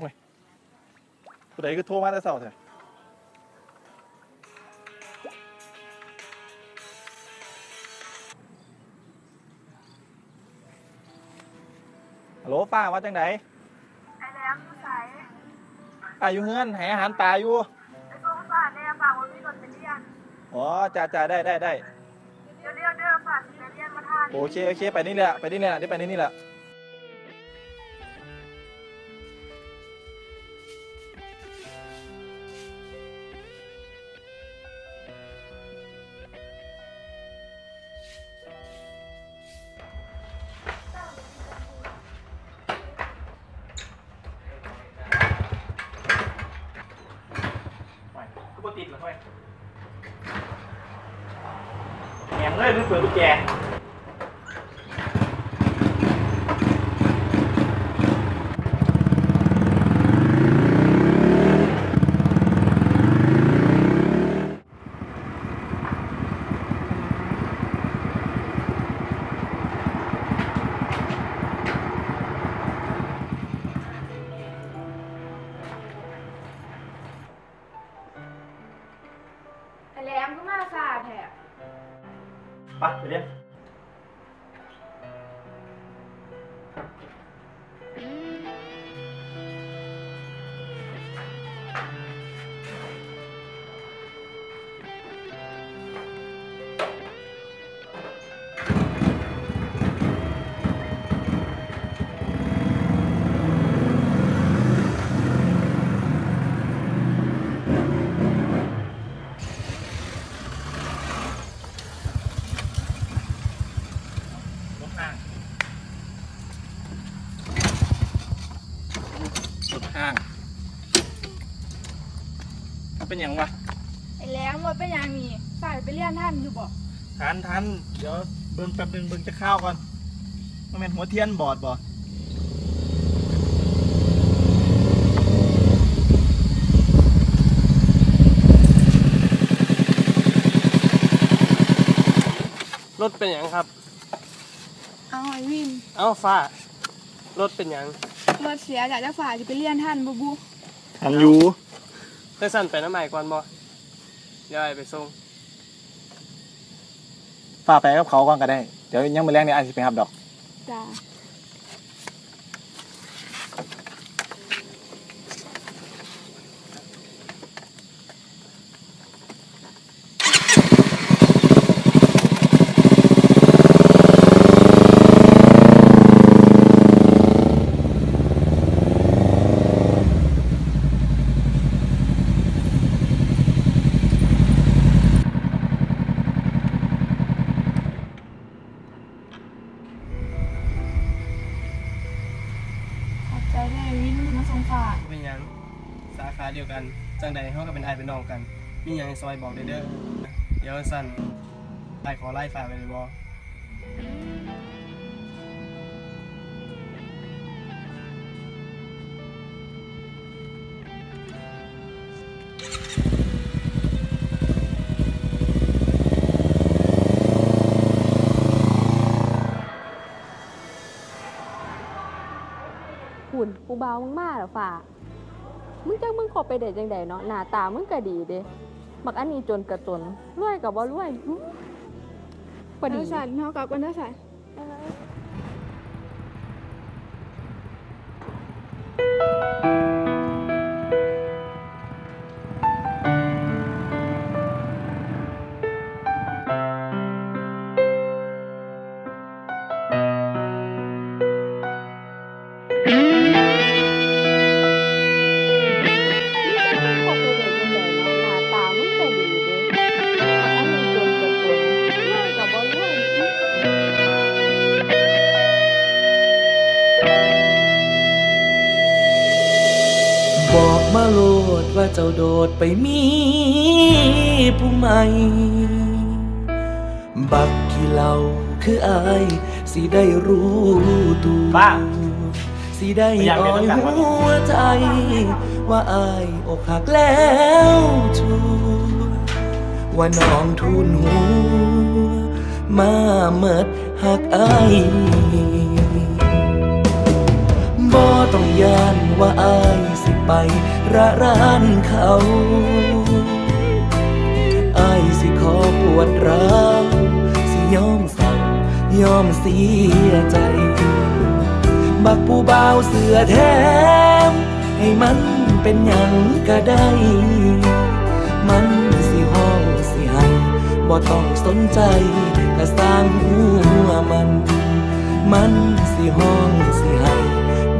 ห่วยผู้ใดก็โทรมาแต่เช้าเถอะฮัลโหลป้าว่าจังไดไอ้แหลมอยู่ไสอยู่เฮือนให้อาหารตาอยู่ไอ้โทรมาฝากแน่ฝากว่ามีรถไปเรียนอ๋อจ้าๆได้เดี๋ยวฝากไปเรียนมาทานโอเคไปนี่แหละได้ไปนี่แหละเปิดกุญแจแหลมก็มาสาดแหละไปเรียนเป็นอย่างวะไอ้แหลมว่าเป็นอย่างนี้สายไปเรียนท่านอยู่บ่ท่านเดี๋ยวเบิ่งแป๊บนึงเบิ่งจะข้าวก่อนมันเป็นหัวเทียนบอดบ่รถเป็นอย่างครับเอาไอ้วินเอาฟ้ารถเป็นอย่างรถเสียจากฝ่าจะไปเรียนท่านบ่บุท่านอยู่ได้สั่นไปน้ำใหม่ก่อนบ่ย่ายไปส่งฝ่าไปกับเขาก่อนก็ได้เดี๋ยวยังมาแรงในอาชีพไปหับดอกจ้าสาขาเดียวกันจังใดเขาก็เป็นไอเป็นน้องกันมีอย่างซอยบอกเด้อเดี๋ยวสั่นไอขอไล่ฝ่าไปเลยบอหุ่นกูเบามากๆหรอฝ่ามึงจังมึงขอไปเด็ดจังใดเนาะหน้าตามึงก็ดีเด้มักอันนี้จนกระจนรวยกับว่ารวยปนิสันเฮากับปนิสันมาโลดว่าเจ้าโดดไปมีผู้ใหม่บักขี้เหล่าคืออายสิได้รู้ตัวสิได้อ่อยหัวใจว่าอายอกหักแล้วชัวว่าน้องทุนหัวมาเมิดหักอาย บ่ต้องย่านว่าอ้ายสิไประร้านเขาอ้ายสิขอปวดร้าวสิยอมสั่งยอมเสียใจบักผู้บ่าวเสื้อแถมให้มันเป็นหยังก็ได้มันสิห้องสิให้บ่ต้องสนใจก็สร้างหัวมันสิห้องสิให้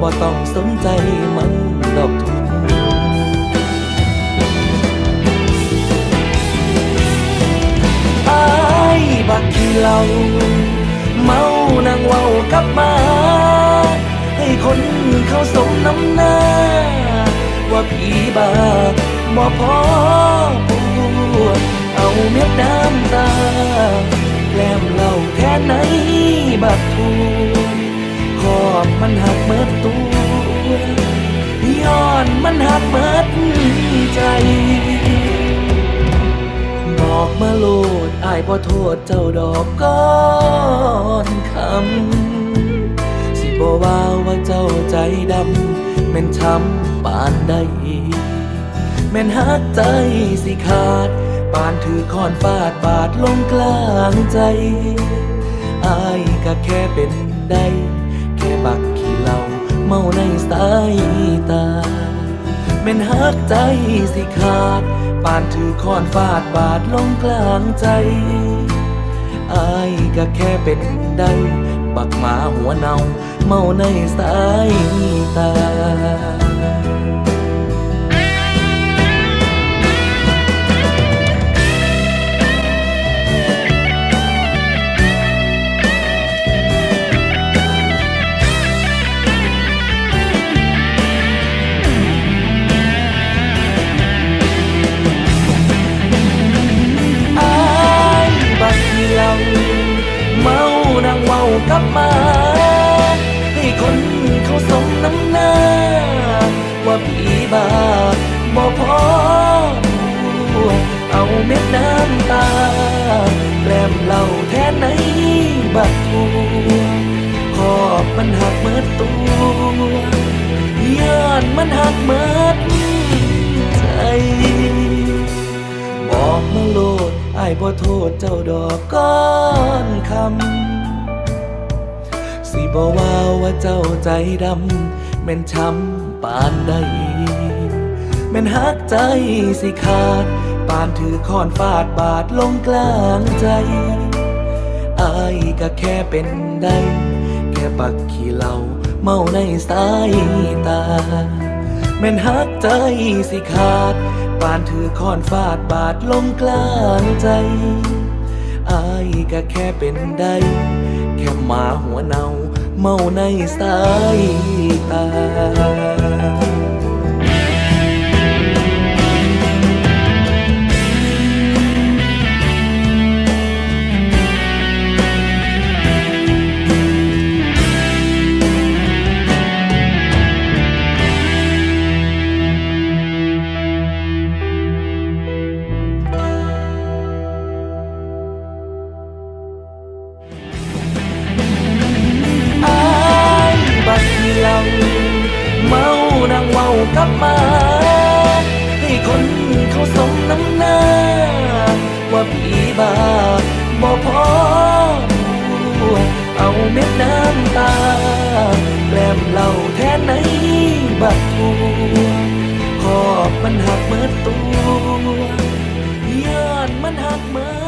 บ่ต้องสนใจมันดอกทุกอ้ายบักขี้เหล้าเมานั่งเว้ากับหมาให้คนเขาสมน้ำหน้าว่าผีบ้าบ่พอพูดเอาเม็ดน้ำตาแกล้มเหล้าแค่ไหนบักทูขอบมันหักเมิดตัวยอนมันหักเมิดใจบอกมาโลดอ้ายบ่โทษเจ้าดอกก้อนคำสิบ่ว่าว่าเจ้าใจดำแม่นช้ำปานใดแม่นหักใจสิขาดปานถือค้อนฟาดบาดลงกลางใจอ้ายก็แค่เป็นได้แค่บักขี้เหล้าเมาในสายตาแม่นหักใจสิขาดปานถือค้อนฟาดบาดลงกลางใจอ้ายก็แค่เป็นได้บักหมาหัวเน่าเมาในสายตาเมานั่งเว้ากับหมาให้คนเขาสมน้ำหน้าว่าผีบ้าบ่พอพูดเอาเม็ดน้ำตาแกล้มเหล้าแท้ไหนบักทูขอบมันหักเมิดตัวยานมันหักเมิดใจบอกมาโลดอ้ายบ่โทษเจ้าดอกก้อนคำสิบ่ว่าว่าเจ้าใจดำแม่นช้ำปานใดแม่นหักใจสิขาดปานถือค้อนฟาดบาดลงกลางใจอ้ายก็แค่เป็นได้แค่บักขี้เหล้าเมาในสายตาแม่นหักใจสิขาดปานถือค้อนฟาดบาดลงกลางใจอ้ายก็แค่เป็นได้แค่หมาหัวเน่าเมาในสายตาเมานั่งเว้ากับหมาให้คนเขาสมน้ำหน้าว่าผีบ้าบ่พอพูดเอาเม็ดน้ำตาแกล้มเหล้าแท้ไหนบักทูขอบมันหักเมิดตัวยานมันหักเมิด